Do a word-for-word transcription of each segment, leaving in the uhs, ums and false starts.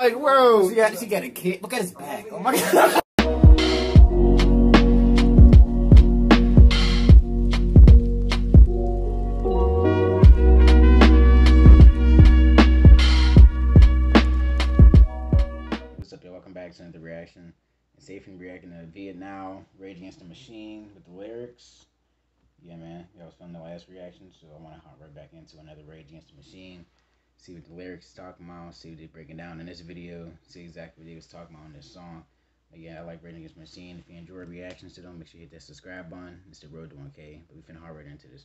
Like, whoa, she got, she got a kid. Look at his back. Oh my god. What's up, y'all? Welcome back to another reaction. Safin reacting to Vietnam, Rage Against the Machine with the lyrics. Yeah, man. Y'all was filming the last reaction, so I want to hop right back into another Rage Against the Machine. See what the lyrics talking about, see what they're breaking down in this video, see exactly what they was talking about in this song. But yeah, I like Rage Against the Machine. If you enjoy reactions to them, make sure you hit that subscribe button. It's the road to one K, but we finna hard right into this.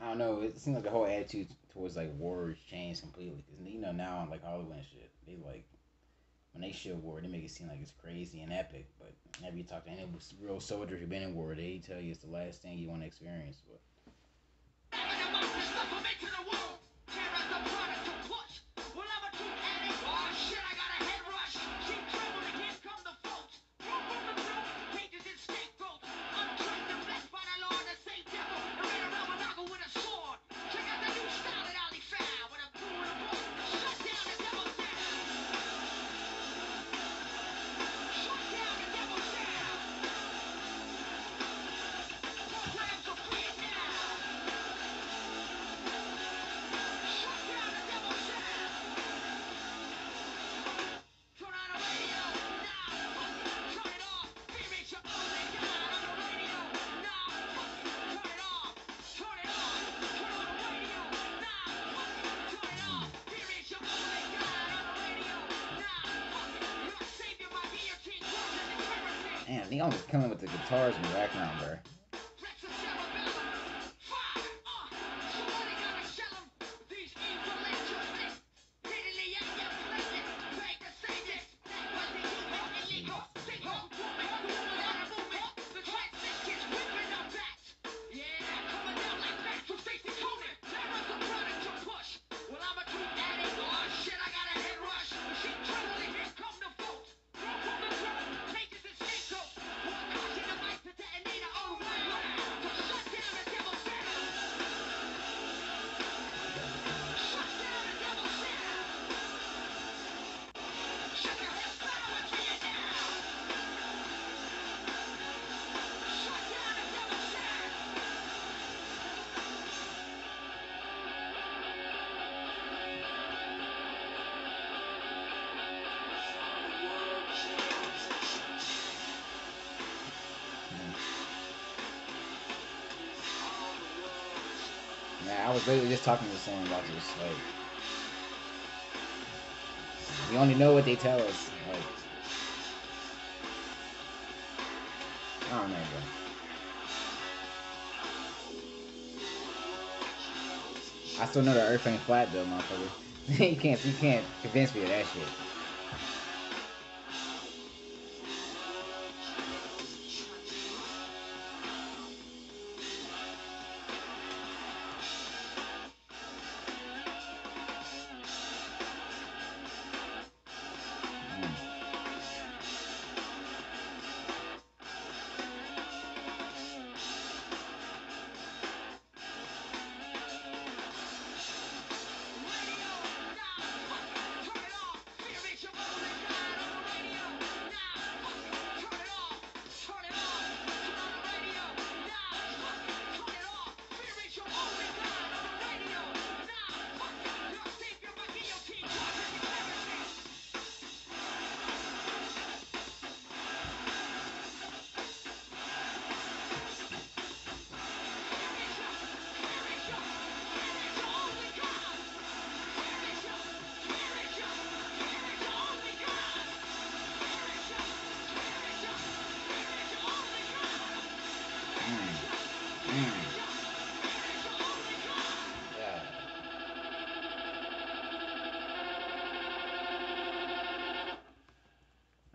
I don't know, it seems like the whole attitude towards like war changed completely. Cause you know now on like Hollywood and shit, they like when they show war, they make it seem like it's crazy and epic. But whenever you talk to any real soldier who's been in war, they tell you it's the last thing you want to experience. But damn, he almost coming with the guitars in the background, bro. Man, I was literally just talking to someone about this. Like, we only know what they tell us. Like, I don't know, bro. I still know the Earth ain't flat, though, motherfucker. you can't, you can't convince me of that shit.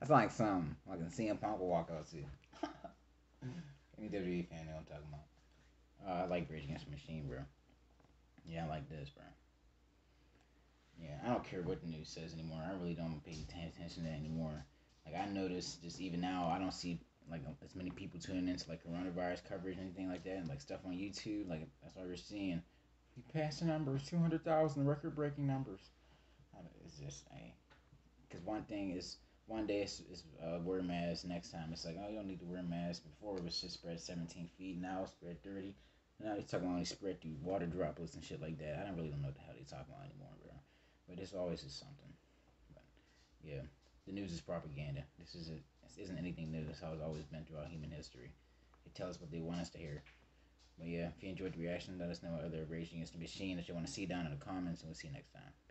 That's like something like a C M Punk will walk out to. Any W W E fan know what I'm talking about. Uh, I like Rage Against the Machine, bro. Yeah, I like this, bro. Yeah, I don't care what the news says anymore. I really don't pay attention to that anymore. Like, I notice just even now, I don't see, like, as many people tuning into, like, coronavirus coverage and anything like that. And, like, stuff on YouTube. Like, that's all you're seeing. You passed the numbers, two hundred thousand record-breaking numbers. It's just, hey. Because one thing is, one day it's, it's uh, wear masks. Next time it's like, oh, you don't need to wear masks. Before it was just spread seventeen feet. Now it's spread thirty. Now they're talking about spread through water droplets and shit like that. I don't really don't know what the hell they're talking about anymore, bro. But it's always just something. But yeah, the news is propaganda. This isn't this isn't anything new. That's how it's always been throughout human history. They tell us what they want us to hear. But yeah, if you enjoyed the reaction, let us know what other Rage Against the Machine that you want to see down in the comments, and we'll see you next time.